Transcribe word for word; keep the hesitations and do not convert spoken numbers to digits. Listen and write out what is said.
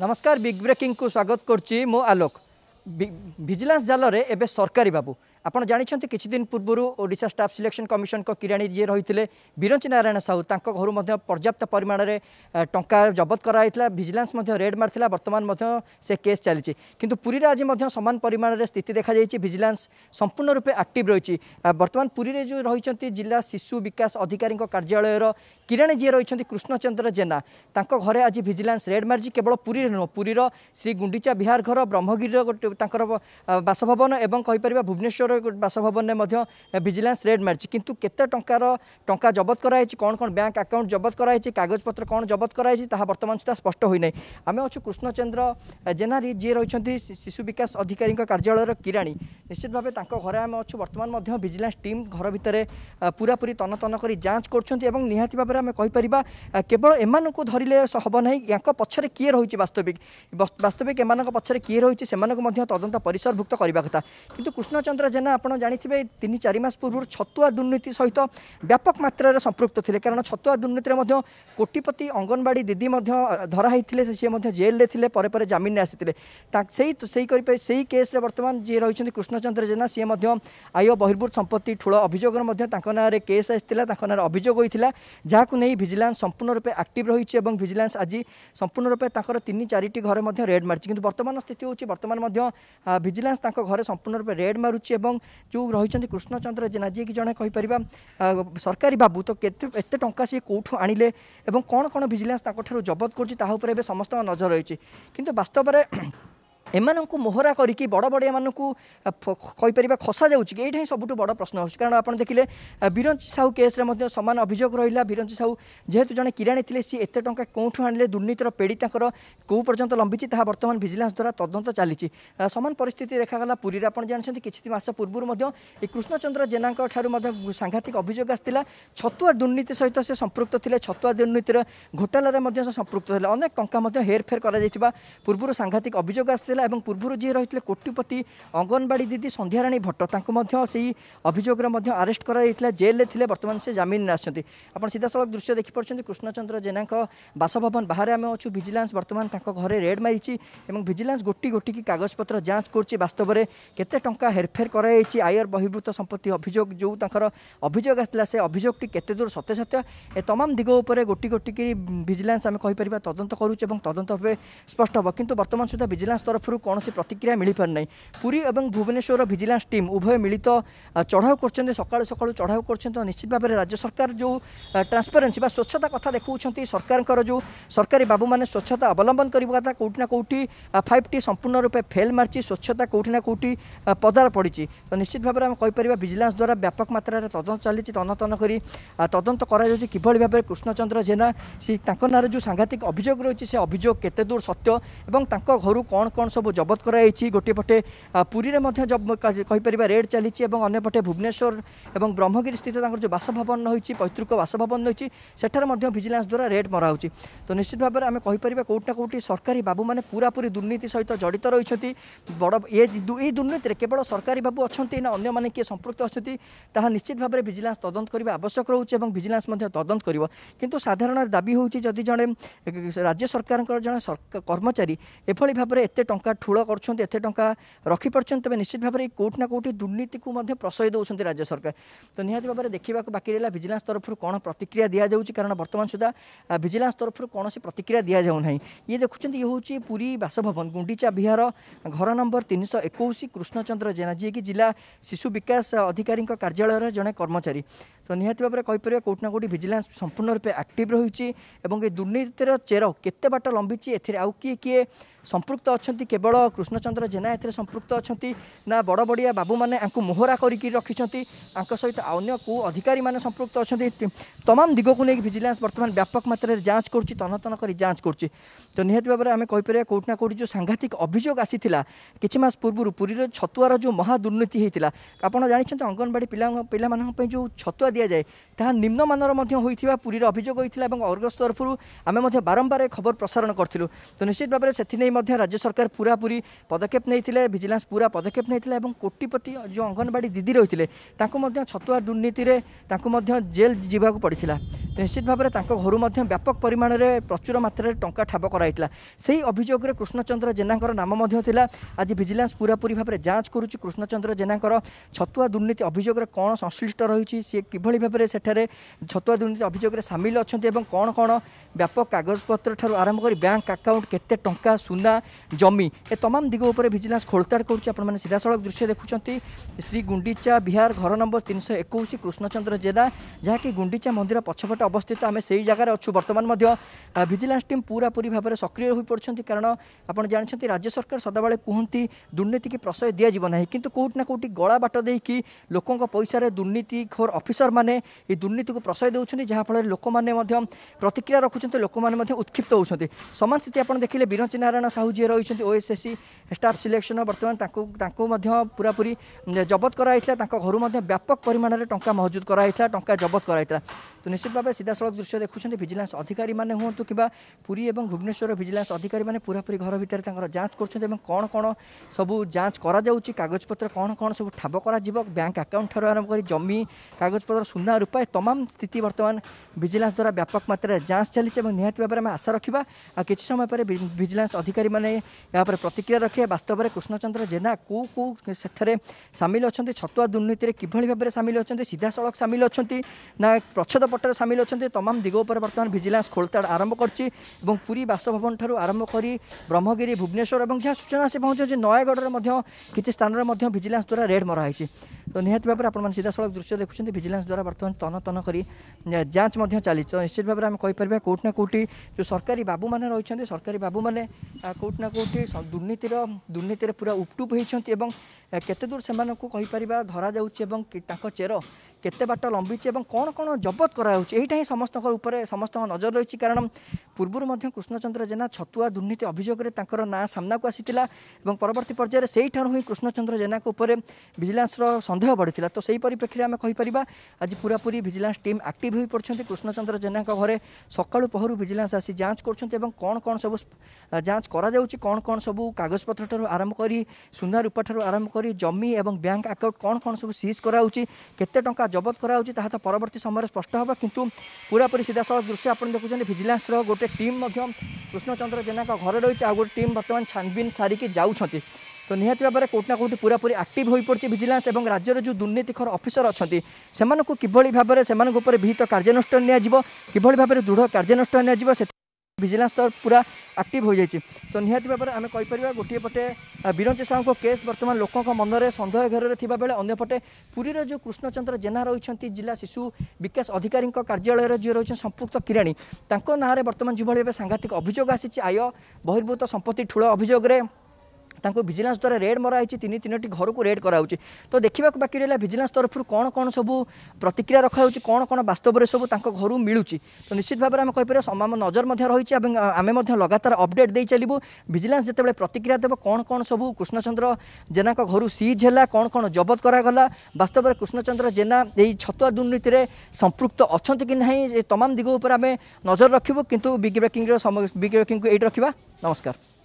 नमस्कार big breaking को स्वागत करछि मो आलोक। विजिलेंस जाल रे एबे सरकारी बाबू आपन जानिछन्ते किछि दिन पूर्वरु ओडा स्टाफ सिलेक्शन कमिशन को किराणी जे रहिथिले बिरंची नारायण साहू तांको घरु मध्ये पर्याप्त परिमाण रे टंका जब्त कराइतला। विजिलेंस मध्ये रेड मारथिला। वर्तमान मध्ये से केस चलिछि किंतु पुरी राज्य मध्ये समान परिमाण रे स्थिति देखा जाइछि। विजिलेंस संपूर्ण रूपे एक्टिव रहिछि। वर्तमान पुरी रे जो रहिछन्ते जिला शिशु विकास अधिकारी को कार्यालय रो किराणी जे रहिछन्ते कृष्णचंद्र जेना तांको घरे आज विजिलेंस रेड मारछि। केवल पुरी नो पुरी रो श्री गुंडीचा विहार घर ब्रह्मगिरी रो तांकर बासभवन एवं कहि परबा भुवनेश्वर बासभवन ने मध्य विजिलेंस रेड मारछि। किंतु केते टंकार टंका जब्त कराइछि, कोन कोन बैंक अकाउंट जब्त कराइछि, कागज पत्र कोन जब्त कराइछि ताहा वर्तमान सुद्धा स्पष्ट होई नै। आमे अछि कृष्णचंद्र जेना जे रहिछन्ति शिशु विकास अधिकारी कार्यालयर किराणी। निश्चित भाबे तांको घरे आमे अछि। वर्तमान मध्य विजिलेंस टीम घर भितरे पूरा पूरी तन तन करी जांच करछन्ति एवं निहाती भाबे आमे कहि परिबा केवल एमानकु धरिले हब नै। यांक पछरे किए रहिछि वास्तविक वास्तविक एमानक पछरे किए रहिछि सेमानक मध्य तदंत परिसरभुक्त करने कथा। किंतु कृष्णचंद्र जेना आपड़ जानते तीन चार मास पूर्व छतुआ दुर्नीति सहित व्यापक मात्रा संपृक्त थे। कारण छतुआ दुर्नीति कोटिपति अंगनवाड़ी दीदी धराई थे, जेल थे, पर जमीन में आसी थे। से केस्रे बर्तमान जी रही कृष्णचंद्र जेना सी आय बहिर्भूत संपत्ति ठूल अभियोग ना केस आसाना अभियोग होता जहाँ नहीं विजिलेंस संपूर्ण रूपे एक्टिव रही है। विजिलेंस आज संपूर्ण रूपे तीन चार घर रेड मार्च। कि बर्तमान स्थिति होती बर्तमान विजिलेंस तांको घरे संपूर्ण रूप रेड मारुछि एवं जो रही कृष्णचंद्र जेना जी कि जने कहि परिबा सरकारी बाबू तो केते एते टंका से कोठो आनिले एवं कोन कोन विजिलेंस ताको ठरो जब्त करछि ताहा ऊपर एबे समस्त नजर रहिछि। किंतु वास्तव रे एमानंकु मोहरा करिकी बड़ बड़ एमानंकु कहि परिबा खसा जाउछि कि एठै सबुटु बड़ प्रश्न होछि। कारण आपण देखिले बिरंची साहू केस रे मध्ये समान अभियोग रहिला। बिरंची साहू जेहेतु जने किराणी थिले सी एते टंका कोठु आनिले, दुर्नीतिर पीड़िता तांकर को पर्यंत लंबिछि ताहा वर्तमान विजिलेंस द्वारा तदंत चालिछि। समान परिस्थिति देखागला पुरी रे। आपण जानछन्ति किछि मास पूर्व मध्ये ए कृष्णचंद्र जेनांका ठारु मध्ये सांघातिक अभियोग आस्तिला। छतुआ दुर्नीति सहित से संपृक्त थिले। छतुआ दुर्नीतिर घोटाला रे मध्ये संपृक्त थिले। अनेक टंका मध्ये हेरफेर करा जायतिबा पूर्व सांघातिक अभियोग आस्तिला। एवं पूर्व जी रही कोटिपति अंगनवाड़ी दीदी संध्याराणी भट्ट तांको से अभियोग आरेस्ट कर जेल में थे। बर्तमान से जमीन आछन्ति। आपण सीधा सड़क दृश्य देखिपरछन्ति कृष्णचंद्र जेना बासभवन बाहर आम अच्छु। विजिलेंस बर्तमान तांको घरे रेड मारिछि। विजिलेंस गोटी गोटी की कागजपत्र जांच करछि। वास्तव में केते टंका हेरफेर कराइछि आयर बहिर्भूत संपत्ति अभियोग जो तांकर अभियोग आस्तिला से अभियोगटी केते दूर सत्य सत्य ए तमाम दिग उपर गोटी गोटी की विजिलेंस आम कहि परिबा तदंत करूछि एवं तदंत भाबे स्पष्ट होबा। किंतु बर्तमान सुद्धा विजिलेंस तरफ कौन से प्रतिक्रिया मिल पार ना। पुरी और भुवनेश्वर विजिलेंस टीम उभय मिलित तो चढ़ाऊ कर सका सका चढ़ाऊ कर। तो निश्चित भाव में राज्य सरकार जो ट्रांसपेरेन्सी बा स्वच्छता कथा देखा सरकार जो सरकारी बाबू मैंने स्वच्छता अवलंबन करने कथा कौटिना कौटी फाइव टी संपूर्ण रूपे फेल मार्च। स्वच्छता कौटिना कौटी पदार पड़ी। तो निश्चित भाव में आम कहीपर विजिलेंस द्वारा व्यापक मात्रा तदंत चली तन तन कर तदंत कर कृष्णचंद्र जेना सी नारे जो सांघातिक अभियोग रही से अभियोग केते दूर सत्य और घर कौन कौन सब जब्त कराई। गोटे पटे पुरी में कहीपर रेड चली अनेपटे भुवनेश्वर और ब्रह्मगिरी स्थित जो बासभवन रही पैतृक बासभवन रही सेठार विजिलेंस द्वारा रेड मरा होची। तो निश्चित भाव में आम कहीपर कौटना कौटी सरकारी बाबू मैंने पूरा पूरी दुर्नीति सहित जड़ित रही। बड़ ये दुर्नीति केवल सरकारी बाबू अच्छा ना अन्य मैंने किए संपृक्त अच्छी ताहा निश्चित भाव में विजिलेंस तदंत करने आवश्यक रोचे। विजिलेंस तदंत कर किंतु साधारण दाबी होती जदि जड़े राज्य सरकार जड़े कर्मचारी एभली भाव में एत टंका ठूल करछन्ते एते टंका रखी परछन्ते तबे निश्चित भाव में कोटि ना कोटि दुर्नीति को मध्य प्रशय देउछन्ते राज्य सरकार। तो निहाती भाव में देखा बाकी रहा विजिलेंस तरफ कौन प्रतिक्रिया दि जाऊँगी। कारण बर्तमान सुधा विजिलेंस तरफ कौन प्रतिक्रिया दि जाऊना। ये देखुं ये हूँ पुरी बासभवन गुंडीचा विहार घर नंबर तीन सौ इक्कीस कृष्णचंद्र जेना जी कि जिला शिशु विकास अधिकारी कार्यालय जड़े कर्मचारी। तो निहाती भाव में कहीपर कोटि ना कोटि विजिलेंस संपूर्ण रूपे एक्टिव रही और दुर्नीतिर चेर केते बाट लंबी एथिरे आउ किए किए संपृक्त अच्छा केवल कृष्णचंद्र जेना ए संपृक्त अच्छा ना बड़ बड़िया बाबू मैंने मोहरा करके रखिंट सहित अन्य को अधिकारी मैंने संपृक्त अच्छा तमाम दिग को लेकिन विजिलेंस बर्तमान व्यापक मात्रा जांच कर तन तन कर जांच कर। तो निहत भाव में आम कहीपर कौटना कौटी जो सांघातिक अभियोग आसी कि मास पूर्व पुरीर छतुआर जो महा दुर्नीति होता आपड़ जानते अंगनवाड़ी पिला जो छतुआ दि जाए ता निम्न मानर पुरीर अभियोग होता और अर्गस तरफु आम बारंबार खबर प्रसारण करूँ। तो निश्चित भाव से राज्य सरकार पूरापूरी पदक्षेप नहीं, भिजिलेंस पूरा पदक्षेप नहीं। कोटिपति जो अंगनवाड़ी दीदी रही है छतुआ दुर्नीति जेल जावाक पड़ी। निश्चित भाव में घर व्यापक परिमाण में प्रचुर मात्रा टंका ठाब कराइला। से अभियोग कृष्णचंद्र जेना नाम आज भिजिलेंस पूरापूरी भाव में जांच करुच्ची। कृष्णचंद्र जेना छतुआ दुर्नीति अभियोग कौन संश्लिष्ट रही, सी किभली भाव में सेठे छतुआ दुर्नीति अभियोग सामिल अच्छा कौन कौन व्यापक कागजपत्र ठार आरंभ कर बैंक अकाउंट केते टंका सुना जमी ए तमाम दिग उपर भिजिलेंस खोलताड़ करुच्ची। आपमने सीधासलख दृश्य देखुंत श्री गुंडीचा विहार घर नंबर तीन सौ एकोश कृष्णचंद्र जेना जहाँकि गुंडीचा मंदिर पछपटे अवस्थित। आम से जगार अच्छू बर्तमान भिजिलेंस टीम पूरापूरी भाव में सक्रिय हो पड़ती, कारण आपड़ जानते राज्य सरकार सदाबले कहती दुर्नीति की प्रशय दि जाव ना, किंतु कोटना कोटी गला बाट दे कि लोकों पैसार दुर्नीतिखोर अफिसर मैंने दुर्नीति को प्रशय देते, जहाँफल लोक मैंने प्रतिक्रिया रखुंत, लोक मैंने उत्क्षिप्त होती। समान स्थिति आप देखिले बिरंची नारायण साहू जी रही ओएसएससी स्टाफ सिलेक्शन बर्तमान पूरापूरी जबत कराइला, घर व्यापक परिमाण में टंका महजूद कराइला, टंका जबत कराइला। तो निश्चित भाव सीधासल दृश्य देखुं भिजिलेंस अधिकारी मैंने हूँ कि पुरी और भुवनेश्वर भिजिलेंस अधिकारी मैंने पूरापूरी घर भितर जांच कर कौन कौन सबू जांच करा जाउची, कागजपत्र कौन कौन सब ठाब करा जिवो, बैंक अकाउंट ठार आरंभ कर जमी कागजपत्र सुना रूपा तमाम स्थिति बर्तमान भिजिलेंस द्वारा व्यापक मात्रा जांच चली। निहाती भाव में आशा रखा आ कि समय पर भिजिलेंस अधिकारी मैंने यहाँ पर प्रतिक्रिया रखे वास्तव में कृष्णचंद्र जेना को को से सामिल अच्छा, छतुआ दुर्नीति किभली भाव में सामिल अच्छा, सीधासलख सामिल अच्छा ना प्रच्छद पटर सामिल अच्छा, तमाम दिग उपर बर्तमान भिजिलेंस खोलताड़ आरंभ कर पुरी बासभवन ठार आरंभ कर ब्रह्मगिरी भुवनेश्वर और जहाँ सूचना से पहुँचे नयगढ़ किसी स्थान भिजिलेंस द्वारा रेड मराई। तो निहाती भाव में आप सीधासलख दृश्य देखुं भिजिलेंस द्वारा बर्तमान तन तन कर जांच चली। तो निश्चित भाव में आम कहीपर कौटना कौटी जो सरकारी बाबू मैंने रही सरकारी बाबू मैंने कौटना कौटी दुर्नीतिर दुर्नीतिर पूरा उपटूप होती केते दूर से कहीपर धरा जाऊँगी, चेर केते बाट लंबी और कौन कौन जबत कराऊँगी यही समस्त समस्त नजर रही। कारण पूर्व कृष्णचंद्र जेना छतुआ दुर्नीति अभियोग ना सामना को आसी परवर्त पर्यायर से ही कृष्णचंद्र जेना भिजिलेंस सन्देह बढ़ी। तो सही परिप्रेक्षी आम कहीपर आज पूरापूरी भिजिलेंस टीम आक्टिव हो पड़ती। कृष्णचंद्र जेना घरे सकाळु पहरु भिजिलेंस आसी जांच करछन्ते एवं कौन कौन सब जांच करा जाउची, कौन कौन सबू कागजपत्र ठार आरंभ करी सुना रूपा ठार आरंभ करी जमी एवं बैंक अकाउंट कौन कौन सब सीज कराउची, केते टंका जबत कराउची ताहा त परवर्ती समय स्पष्ट होबा। किंतु पूरापूरी सीधासलख दृश्य आपण देखुछन्ते भिजिलेंस रो गोटे टीम मध्यम कृष्णचंद्र जेना का घरे रहिछ, आ गोटे टीम बर्तमान छानबीन सारिकी जाउछन्ते। तो निहाती भाव में कौटना कौटी पूरापूरी आक्टिव हो पड़ी भिजिलेंस और राज्यर जो दुर्नीतिखोर अफिसर अच्छा से किभली भाव में से विहित कार्यानुष्ठान किभली भाव में दृढ़ कार्यानुष्ठान भिजिलेंस तो पूरा आक्टिव हो जाए। तो निहाती भाव में आम कहीपर गोटे पटे बिरंची साहू को केस बर्तमान लोकों मनरे सन्देह घेर बेले अंपटे पुरीर जो कृष्णचंद्र जेना रही जिला शिशु विकास अधिकारी कार्यालय जी रही संपुक्त किराणी नाँव बर्तमान जो भाव में सांघातिक अभियोग आसी आय बहिर्भूत संपत्ति ठूल अभियोग तांको भिजिलेंस द्वारा रेड मराई तीन तीनो घर को रेड कराऊँ। तो देखा बाकी रहा भिजिलेंस तरफ कौन कौन सबू प्रतिक्रिया रखा कौन कौन वास्तव में सबू तांको घर मिलूची। तो निश्चित भाव में आम कहीपर नजर रही आम लगातार अपडेट दे चलू भिजिलेंस जितेबाला प्रतिक्रिया देव कौन कौन सबू कृष्णचंद्र जेना घर सीज है कौन कौन जबत करागला, वास्तव में कृष्णचंद्र जेना ये छतुआ दुर्नीति में संपृक्त अच्छा कि नहीं तमाम दिग उपर आम नजर रखू। किंतु बिग ब्रेकिंग बिग ब्रेकिंग को एट रखा। नमस्कार।